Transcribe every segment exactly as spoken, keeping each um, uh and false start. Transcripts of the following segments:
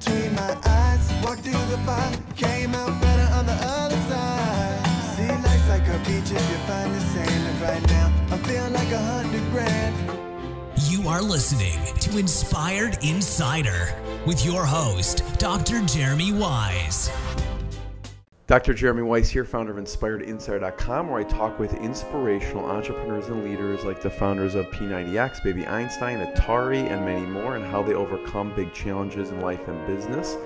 between my eyes. Walked through the fire, came out better on the other side. See, life's like a beach if you find the sailing right now. I'm feeling like a hundred grand. You are listening to Inspired Insider with your host, Doctor Jeremy Weisz. Doctor Jeremy Weisz here, founder of Inspired Insider dot com, where I talk with inspirational entrepreneurs and leaders like the founders of P ninety X, Baby Einstein, Atari, and many more, and how they overcome big challenges in life and business.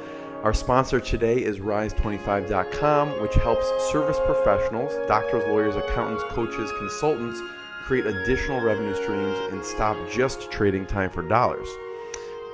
Our sponsor today is Rise twenty-five dot com, which helps service professionals, doctors, lawyers, accountants, coaches, consultants, create additional revenue streams and stop just trading time for dollars.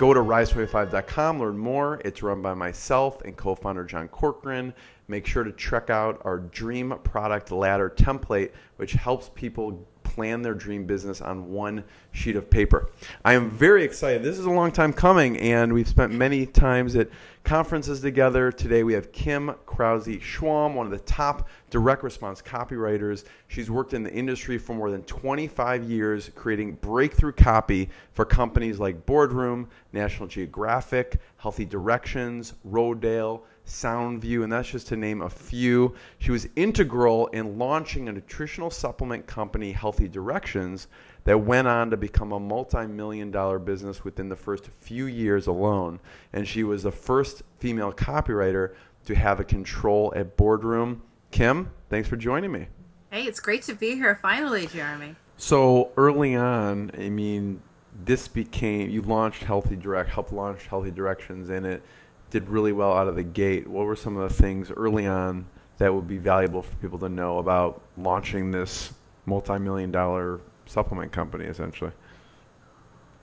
Go to Rise twenty-five dot com, learn more. It's run by myself and co-founder John Corcoran. Make sure to check out our Dream Product Ladder template, which helps people plan their dream business on one sheet of paper. I am very excited. This is a long time coming, and we've spent many times at conferences together. Today we have Kim Krause Schwalm, one of the top direct response copywriters. She's worked in the industry for more than twenty-five years, creating breakthrough copy for companies like Boardroom, National Geographic, Healthy Directions, Rodale, Sound View, and that's just to name a few. She was integral in launching a nutritional supplement company, Healthy Directions, that went on to become a multi-million dollar business within the first few years alone. And she was the first female copywriter to have a control at Boardroom. Kim, thanks for joining me. Hey, it's great to be here finally, Jeremy. So early on, I mean, this became, you launched Healthy Direct, helped launch Healthy Directions, and it did really well out of the gate. What were some of the things early on that would be valuable for people to know about launching this multi-million dollar supplement company, essentially?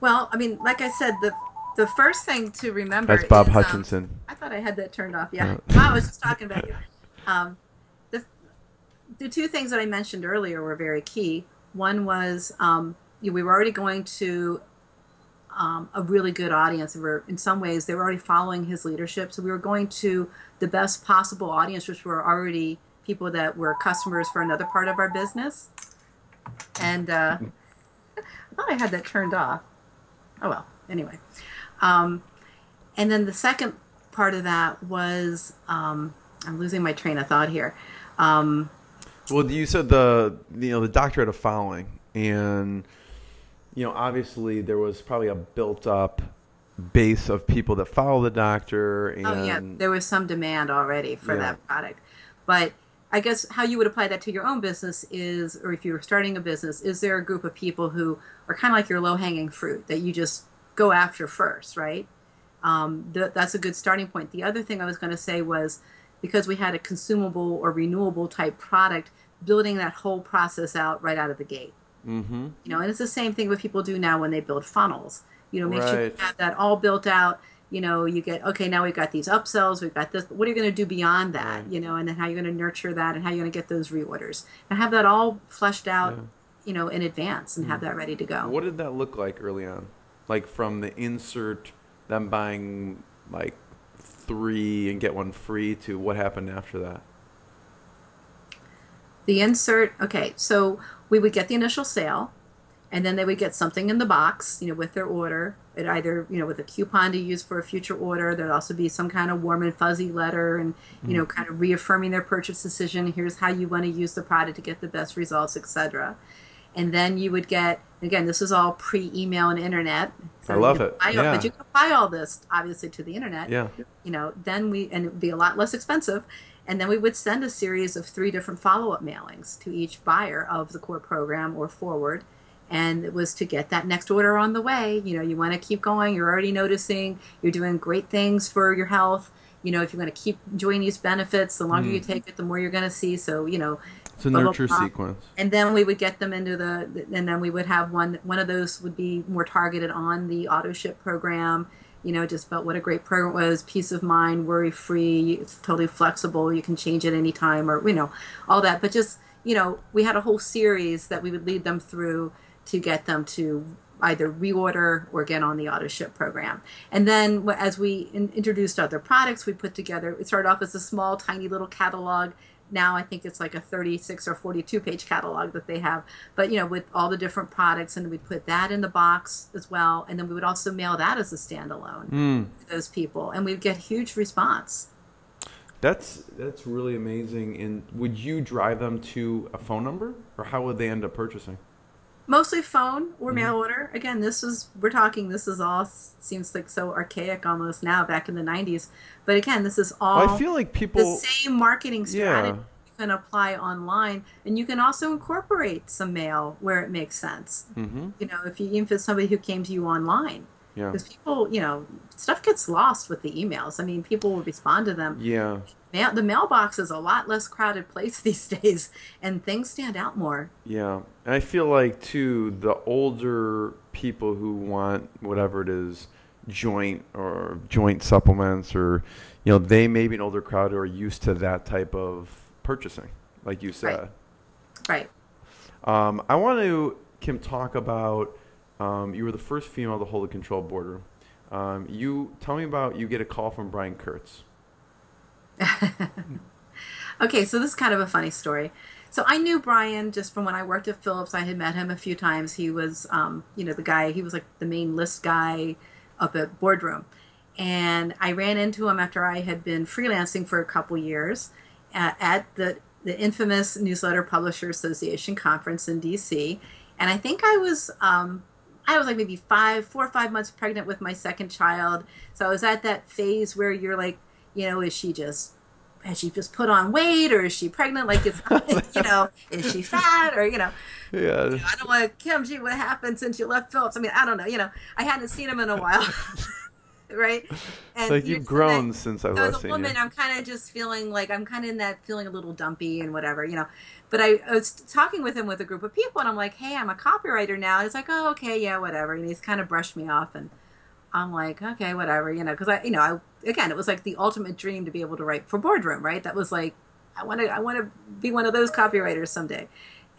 Well, I mean, like I said, the the first thing to remember That's Bob is, Hutchinson. Um, I thought I had that turned off. Yeah, I was just talking about you. Um, the, the two things that I mentioned earlier were very key. One was um, you, we were already going to Um, a really good audience. And we're, in some ways, they were already following his leadership. So we were going to the best possible audience, which were already people that were customers for another part of our business. And uh, I thought I had that turned off. Oh, well, anyway. Um, and then the second part of that was, um, I'm losing my train of thought here. Um, well, you said the, you know, the doctorate of following, and you know, obviously there was probably a built-up base of people that follow the doctor. And oh, yeah. There was some demand already for yeah. that product. But I guess how you would apply that to your own business is, or if you were starting a business, is there a group of people who are kind of like your low-hanging fruit that you just go after first, right? Um, th that's a good starting point. The other thing I was going to say was, because we had a consumable or renewable type product, building that whole process out right out of the gate. Mm-hmm. You know, and it's the same thing what people do now when they build funnels. You know, make right. sure you have that all built out. You know, you get, okay, now we've got these upsells, we've got this. What are you going to do beyond that? Right. You know, and then how you're going to nurture that and how you're going to get those reorders. And have that all fleshed out, yeah. you know, in advance and mm-hmm. have that ready to go. What did that look like early on? Like from the insert, them buying like three and get one free to what happened after that? The insert, okay, so we would get the initial sale, and then they would get something in the box, you know, with their order. It either, you know, with a coupon to use for a future order. There'd also be some kind of warm and fuzzy letter and, you know, kind of reaffirming their purchase decision. Here's how you want to use the product to get the best results, et cetera. And then you would get, again, this is all pre-email and internet. So I love it. All, yeah. But you can apply all this, obviously, to the internet. Yeah. You know, then we, and it would be a lot less expensive. And then we would send a series of three different follow-up mailings to each buyer of the core program or forward. And it was to get that next order on the way. You know, you want to keep going. You're already noticing. You're doing great things for your health. You know, if you're going to keep enjoying these benefits, the longer mm. you take it, the more you're going to see. So, you know. It's a nurture blah, blah, blah. sequence. And then we would get them into the, and then we would have one, one of those would be more targeted on the auto ship program. You know, just about what a great program it was, peace of mind, worry-free, it's totally flexible, you can change it any time, or, you know, all that. But just, you know, we had a whole series that we would lead them through to get them to either reorder or get on the auto-ship program. And then as we in introduced other products, we put together, it started off as a small, tiny little catalog, now I think it's like a thirty-six or forty-two page catalog that they have, but you know, with all the different products, and we put that in the box as well, and then we would also mail that as a standalone mm. to those people, and we'd get huge response. That's that's really amazing. And would you drive them to a phone number, or how would they end up purchasing? Mostly phone or mail order. Again, this is, we're talking, this is all, seems like so archaic almost now, back in the nineties. But again, this is all, I feel like people, the same marketing strategy yeah. you can apply online. And you can also incorporate some mail where it makes sense. Mm-hmm. You know, if you, even if it's somebody who came to you online. Yeah. Because people, you know, stuff gets lost with the emails. I mean, people will respond to them. Yeah. Mail, the mailbox is a lot less crowded place these days, and things stand out more. Yeah. And I feel like, too, the older people who want whatever it is, joint or joint supplements, or, you know, they may be an older crowd who are used to that type of purchasing, like you said. Right. right. Um, I want to, Kim, talk about... Um, you were the first female to hold a control boardroom. Um, you tell me about, you get a call from Brian Kurtz. Okay, so this is kind of a funny story. So I knew Brian just from when I worked at Phillips. I had met him a few times. He was, um, you know, the guy, he was like the main list guy up at Boardroom. And I ran into him after I had been freelancing for a couple years at, at the, the infamous Newsletter Publishers Association conference in D C And I think I was... Um, I was like maybe five, four or five months pregnant with my second child. So I was at that phase where you're like, you know, is she just, has she just put on weight, or is she pregnant? Like, it's, you know, is she fat, or, you know, yeah. you know, I don't want to, Kim G, what happened since you left Phillips? I mean, I don't know, you know, I hadn't seen him in a while, right? And like, you've grown that, since I was last seen you. As a woman, I'm kind of just feeling like, I'm kind of in that feeling a little dumpy and whatever, you know. But I, I was talking with him with a group of people, and I'm like, hey, I'm a copywriter now. And he's like, oh, okay, yeah, whatever. And he's kind of brushed me off, and I'm like, okay, whatever, you know, because I, you know, I, again, it was like the ultimate dream to be able to write for Boardroom, right? That was like, I want to, I want to be one of those copywriters someday.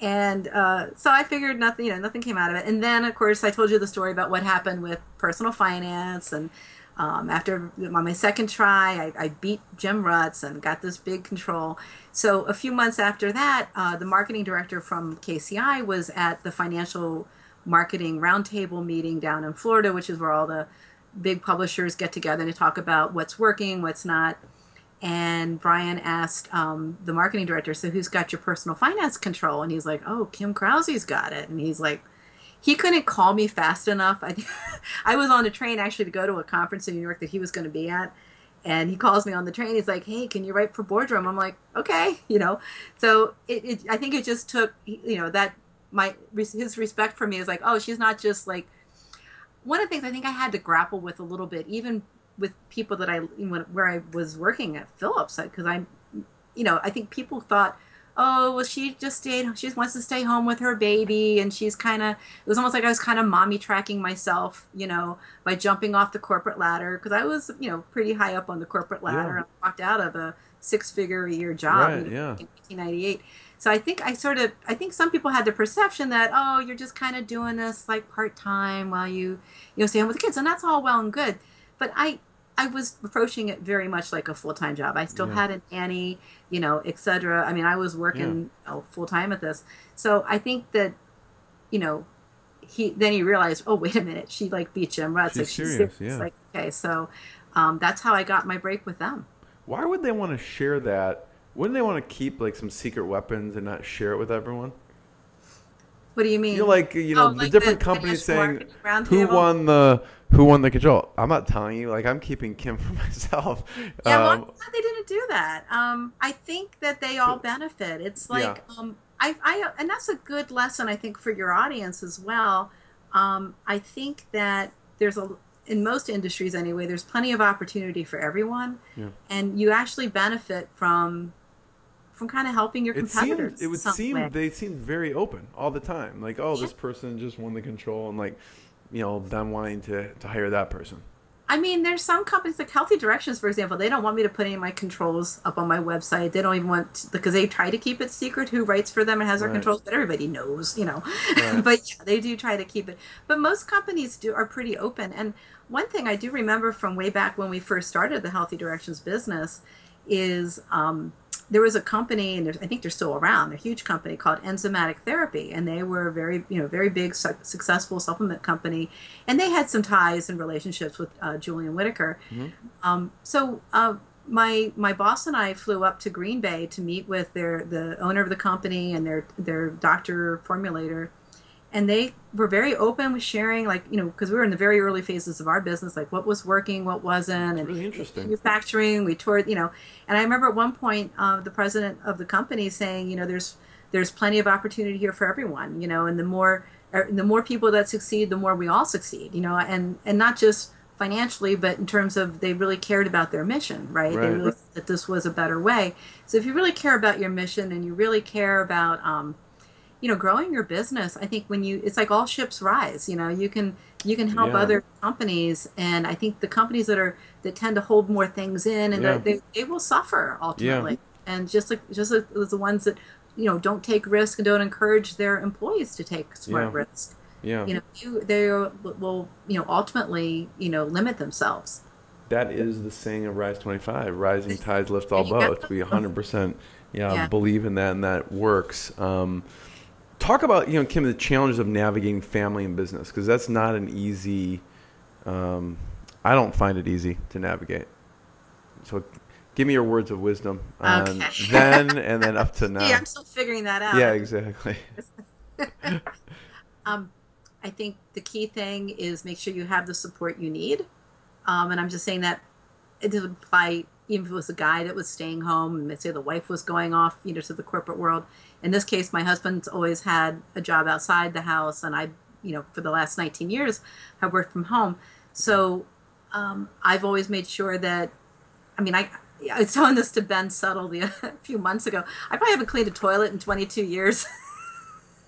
And uh, so I figured nothing, you know, nothing came out of it. And then, of course, I told you the story about what happened with personal finance, and um, after on my second try, I, I beat Jim Rutz and got this big control. So a few months after that, uh, the marketing director from K C I was at the financial marketing roundtable meeting down in Florida, which is where all the big publishers get together to talk about what's working, what's not. And Brian asked um, the marketing director, so who's got your personal finance control? And he's like, oh, Kim Krause's got it. And he's like, he couldn't call me fast enough. I, I was on a train actually to go to a conference in New York that he was going to be at. And he calls me on the train. He's like, hey, can you write for Boardroom? I'm like, okay, you know. So it, it, I think it just took, you know, that my his respect for me is like, oh, she's not just like, one of the things I think I had to grapple with a little bit, even with people that I, where I was working at Phillips, because I, you know, I think people thought, oh, well, she just stayed, she just wants to stay home with her baby, and she's kind of, it was almost like I was kind of mommy tracking myself, you know, by jumping off the corporate ladder, because I was, you know, pretty high up on the corporate ladder, yeah. and I walked out of a six-figure-a-year job right, in yeah. nineteen ninety-eight. So I think I sort of, I think some people had the perception that, oh, you're just kind of doing this, like, part-time while you, you know, stay home with the kids, and that's all well and good, but I... I was approaching it very much like a full-time job. I still yeah. had a nanny, you know, et cetera. I mean, I was working yeah. you know, full-time at this. So I think that, you know, he then he realized, oh, wait a minute, she, like, beat Jim Rutz. She's like, serious, she's serious. Yeah. Like, okay, so um, that's how I got my break with them. Why would they want to share that? Wouldn't they want to keep, like, some secret weapons and not share it with everyone? What do you mean? You're like, you know, oh, like the different the companies saying who won the who won the control. I'm not telling you. Like, I'm keeping Kim for myself. Yeah, um, well, I'm glad they didn't do that. Um, I think that they all benefit. It's like, yeah. um, I, I, and that's a good lesson, I think, for your audience as well. Um, I think that there's a, in most industries anyway, there's plenty of opportunity for everyone, yeah. and you actually benefit from. From kind of helping your competitors. It, seemed, it would seem way. They seemed very open all the time. Like, oh, yeah. this person just won the control, and like, you know, them wanting to to hire that person. I mean, there's some companies like Healthy Directions, for example. They don't want me to put any of my controls up on my website. They don't even want to, because they try to keep it secret who writes for them and has right. their controls. But everybody knows, you know. Right. But yeah, they do try to keep it. But most companies do are pretty open. And one thing I do remember from way back when we first started the Healthy Directions business is. Um, there was a company, and I think they're still around, a huge company called Enzymatic Therapy, and they were a very, you know, very big, su successful supplement company, and they had some ties and relationships with uh, Julian Whitaker. Mm-hmm. um, so uh, my my boss and I flew up to Green Bay to meet with their the owner of the company and their their doctor formulator. And they were very open with sharing, like, you know, because we were in the very early phases of our business, like what was working, what wasn't. And really interesting. Manufacturing, we toured, you know. And I remember at one point uh, the president of the company saying, you know, there's there's plenty of opportunity here for everyone, you know, and the more er, the more people that succeed, the more we all succeed, you know, and, and not just financially, but in terms of they really cared about their mission, right? Right. They really thought that this was a better way. So if you really care about your mission and you really care about um, you know, growing your business, I think when you, it's like all ships rise, you know, you can, you can help yeah. other companies. And I think the companies that are, that tend to hold more things in and yeah. they, they will suffer ultimately. Yeah. And just like, just like the ones that, you know, don't take risk and don't encourage their employees to take smart yeah. risks. Yeah. You know, you, they will, you know, ultimately, you know, limit themselves. That is the saying of Rise twenty-five, rising tides lift all boats. We one hundred percent yeah, yeah. believe in that, and that works. Um, Talk about, you know, Kim, the challenges of navigating family and business, because that's not an easy, um, I don't find it easy to navigate. So give me your words of wisdom on okay. then and then up to now. Yeah, I'm still figuring that out. Yeah, exactly. um, I think the key thing is make sure you have the support you need. Um, and I'm just saying that it would apply even if it was a guy that was staying home and let's say the wife was going off, you know, to the corporate world. In this case, my husband's always had a job outside the house, and I, you know, for the last nineteen years, have worked from home. So um, I've always made sure that, I mean, I, I was telling this to Ben Settle the, a few months ago. I probably haven't cleaned a toilet in twenty-two years,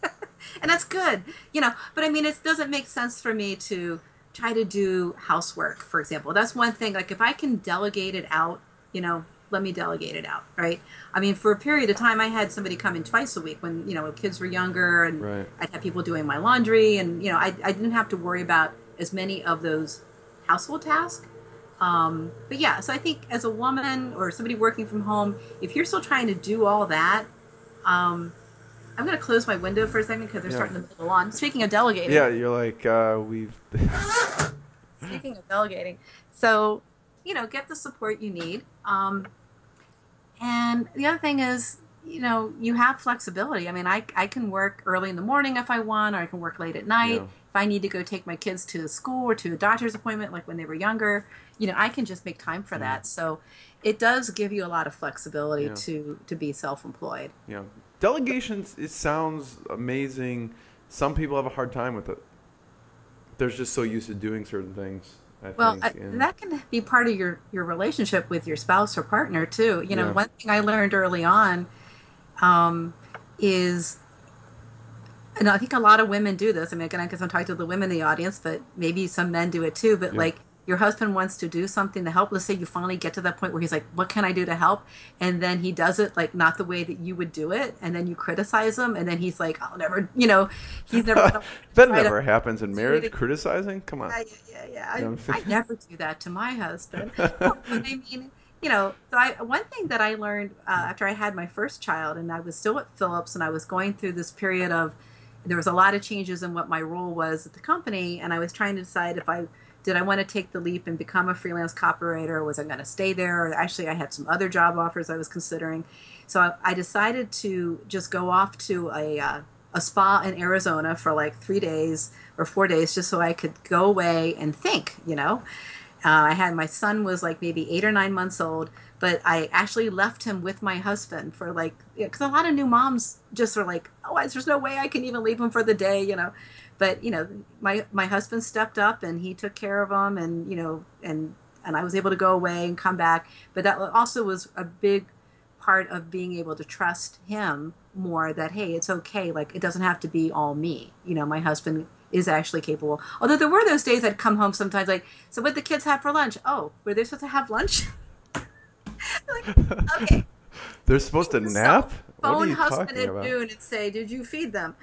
and that's good, you know. But I mean, it doesn't make sense for me to try to do housework, for example. That's one thing. Like if I can delegate it out, you know. Let me delegate it out, right? I mean, for a period of time, I had somebody come in twice a week when, you know, kids were younger, and right. I'd have people doing my laundry, and, you know, I, I didn't have to worry about as many of those household tasks. Um, but, yeah, so I think as a woman or somebody working from home, if you're still trying to do all that, um, I'm going to close my window for a second because they're yeah. starting to mow the lawn. Speaking of delegating. Yeah, you're like, uh, we've... Speaking of delegating. So... you know, get the support you need. Um, and the other thing is, you know, you have flexibility. I mean, I, I can work early in the morning if I want, or I can work late at night. Yeah. If I need to go take my kids to school or to a doctor's appointment, like when they were younger, you know, I can just make time for yeah. that. So it does give you a lot of flexibility yeah. to, to be self-employed. Yeah. Delegations, it sounds amazing. Some people have a hard time with it. They're just so used to doing certain things. I well, think, yeah. that can be part of your, your relationship with your spouse or partner, too. You know, yeah. one thing I learned early on um, is, and I think a lot of women do this. I mean, again, I guess I'm talking to the women in the audience, but maybe some men do it, too. But, yeah. like, your husband wants to do something to help. Let's say you finally get to that point where he's like, what can I do to help? And then he does it, like, not the way that you would do it. And then you criticize him. And then he's like, I'll never, you know, he's never. Gonna that never to, happens in marriage, to, criticizing? Come on. Yeah, yeah, yeah. yeah. I, I never do that to my husband. But I mean, you know, so I, one thing that I learned uh, after I had my first child, and I was still at Phillips, and I was going through this period of, there was a lot of changes in what my role was at the company. And I was trying to decide if I, did I want to take the leap and become a freelance copywriter? Was I going to stay there? Or actually, I had some other job offers I was considering. So I, I decided to just go off to a, uh, a spa in Arizona for like three days or four days just so I could go away and think, you know. Uh, I had my son was like maybe eight or nine months old, but I actually left him with my husband for like, because a lot of new moms just are like, oh, there's no way I can even leave him for the day, you know. But, you know, my, my husband stepped up and he took care of him, and, you know, and, and I was able to go away and come back. But that also was a big part of being able to trust him more that, hey, it's okay. Like, it doesn't have to be all me. You know, my husband is actually capable. Although there were those days I'd come home sometimes like, so what did the kids have for lunch? Oh, were they supposed to have lunch? Like, okay. They're supposed to nap? Phone husband at noon and say, did you feed them?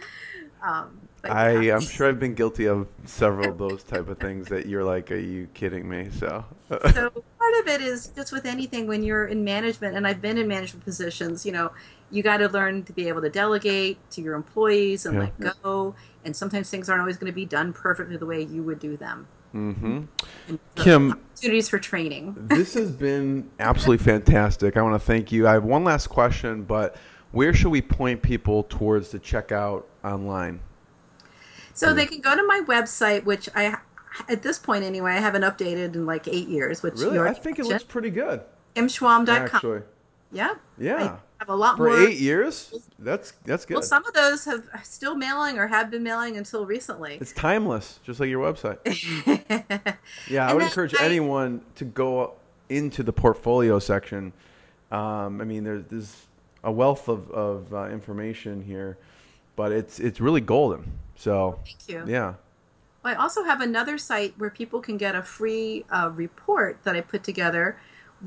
Um, Like I, I'm sure I've been guilty of several of those type of things that you're like, are you kidding me? So. So part of it is just with anything when you're in management, and I've been in management positions, you know, you got to learn to be able to delegate to your employees and yeah. let go. And sometimes things aren't always going to be done perfectly the way you would do them. Mm-hmm. Kim, opportunities for training. This has been absolutely fantastic. I want to thank you. I have one last question, but where should we point people towards to check out online? So they can go to my website, which I, at this point anyway, I haven't updated in like eight years. Which really? I think it looks pretty good. Kim Schwalm dot com. Actually. Yeah. Yeah. I have a lot For more. For eight years? That's, that's good. Well, some of those have still mailing or have been mailing until recently. It's timeless, just like your website. Yeah, I would encourage I, anyone to go into the portfolio section. Um, I mean, there's, there's a wealth of, of uh, information here, but it's, it's really golden. So, thank you. Yeah. I also have another site where people can get a free uh, report that I put together,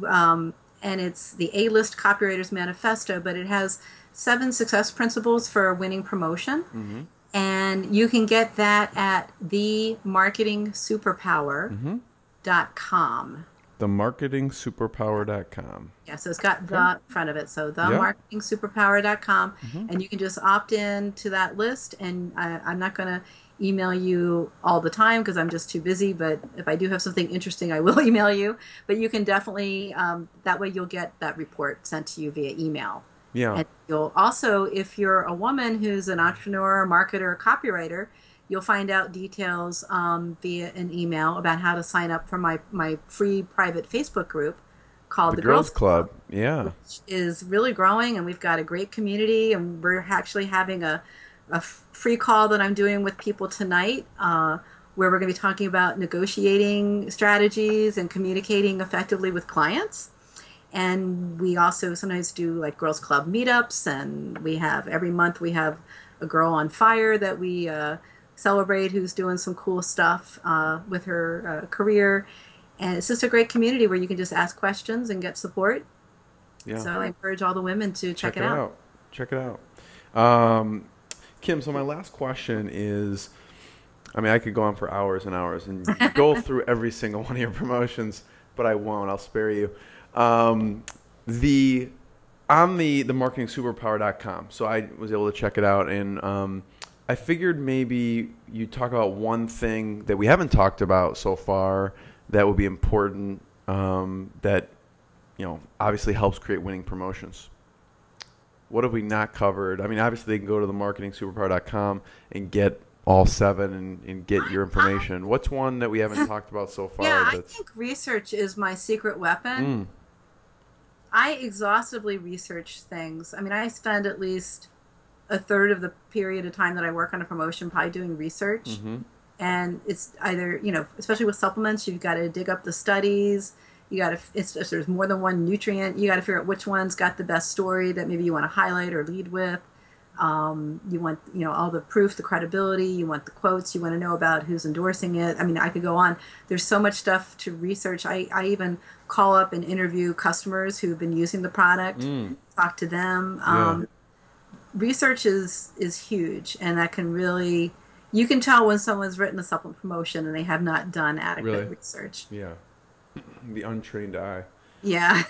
um, and it's the A-List Copywriters Manifesto, but it has seven success principles for winning promotion, mm-hmm. and you can get that at the marketing superpower dot com. the marketing superpower dot com. Yeah, so it's got okay. the in front of it. So the marketing superpower dot com. Mm-hmm. And you can just opt in to that list. And I, I'm not going to email you all the time because I'm just too busy. But if I do have something interesting, I will email you. But you can definitely, um, that way you'll get that report sent to you via email. Yeah. And you'll also, if you're a woman who's an entrepreneur, marketer, copywriter, you'll find out details um, via an email about how to sign up for my, my free private Facebook group called The, the Girls, Girls Club. Club. Yeah. Which is really growing, and we've got a great community, and we're actually having a, a free call that I'm doing with people tonight uh, where we're going to be talking about negotiating strategies and communicating effectively with clients. And we also sometimes do like Girls Club meetups, and we have every month we have a girl on fire that we uh, – celebrate who's doing some cool stuff uh, with her uh, career. And it's just a great community where you can just ask questions and get support. Yeah. So I encourage all the women to check, check it, it out. out. Check it out. Um, Kim, so my last question is, I mean, I could go on for hours and hours and go through every single one of your promotions, but I won't. I'll spare you. Um, the on the, the marketing superpower dot com, so I was able to check it out, and um, I figured maybe you talk about one thing that we haven't talked about so far that would be important um, that, you know, obviously helps create winning promotions. What have we not covered? I mean, obviously they can go to the marketing superpower dot com and get all seven and, and get your information. What's one that we haven't talked about so far? Yeah, that's... I think research is my secret weapon. Mm. I exhaustively research things. I mean, I spend at least a third of the period of time that I work on a promotion probably doing research. Mm-hmm. And it's either, you know, especially with supplements, you've got to dig up the studies. You got to, it's, if there's more than one nutrient, you got to figure out which one's got the best story that maybe you want to highlight or lead with. Um, you want, you know, all the proof, the credibility, you want the quotes, you want to know about who's endorsing it. I mean, I could go on. There's so much stuff to research. I, I even call up and interview customers who've been using the product, mm. talk to them. Yeah. Um, Research is, is huge, and that can really, you can tell when someone's written a supplement promotion and they have not done adequate really? research. Yeah. The untrained eye. Yeah.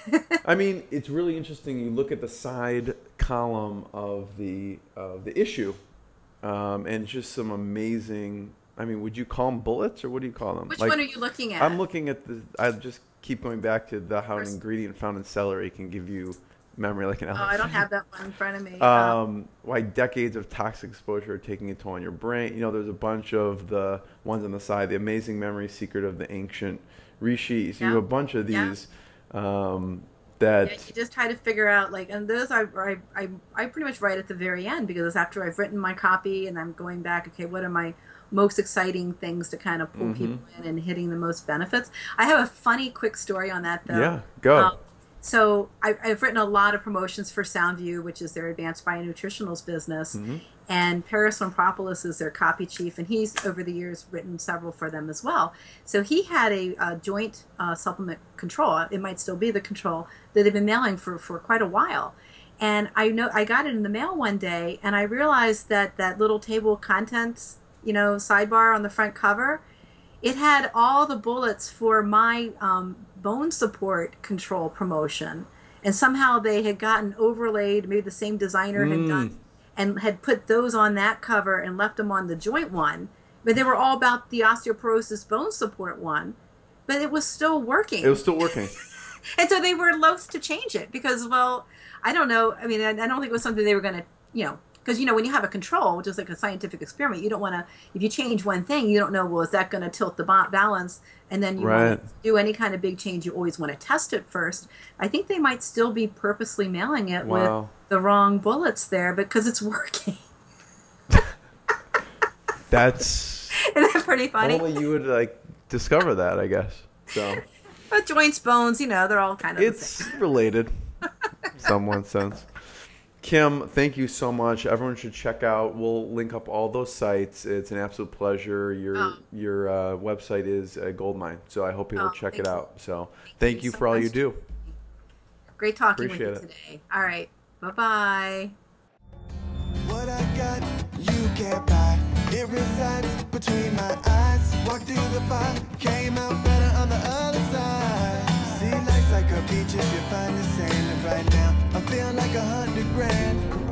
I mean, it's really interesting. You look at the side column of the, uh, the issue, um, and just some amazing, I mean, would you call them bullets or what do you call them? Which like, one are you looking at? I'm looking at the, I just keep going back to the how First. an ingredient found in celery can give you memory like an elephant. Oh, I don't have that one in front of me. Um, um, why decades of toxic exposure are taking a toll on your brain. You know, there's a bunch of the ones on the side. The Amazing Memory Secret of the Ancient Rishi. So yeah. you have a bunch of these yeah. um, that... Yeah, you just try to figure out, like, and those I, I, I, I pretty much write at the very end because it's after I've written my copy and I'm going back, okay, what are my most exciting things to kind of pull mm-hmm. people in and hitting the most benefits? I have a funny quick story on that, though. Yeah, go. Um, So I, I've written a lot of promotions for Sound View, which is their advanced bionutritionals business, mm-hmm. and Paris Omprapolus is their copy chief, and he's over the years written several for them as well. So he had a, a joint uh, supplement control. It might still be the control that they've been mailing for, for quite a while. And I know I got it in the mail one day, and I realized that that little table of contents you know, sidebar on the front cover, it had all the bullets for my um, bone support control promotion. And somehow they had gotten overlaid, maybe the same designer had mm. done, and had put those on that cover and left them on the joint one. But they were all about the osteoporosis bone support one. But it was still working. It was still working. And so they were loath to change it because, well, I don't know. I mean, I, I don't think it was something they were going to, you know, because, you know, when you have a control, just like a scientific experiment, you don't want to, if you change one thing, you don't know, well, is that going to tilt the balance? And then you right. want to do any kind of big change, you always want to test it first. I think they might still be purposely mailing it wow. with the wrong bullets there because it's working. That's Isn't that pretty funny? Only you would, like, discover that, I guess. So. But joints, bones, you know, they're all kind of It's the same. related in some sense. Kim, thank you so much. Everyone should check out. We'll link up all those sites. It's an absolute pleasure. Your oh. your uh, website is a goldmine, so I hope people oh, check it you. out. So thank, thank you, you so for all much. you do. Great talking Appreciate with you it. today. All right. Bye-bye. What I got, you can't buy. It resides between my eyes. Walked through the fire, came out better on the other side. See, life's like a beach if you find the sailing right now. I feel like a hundred grand.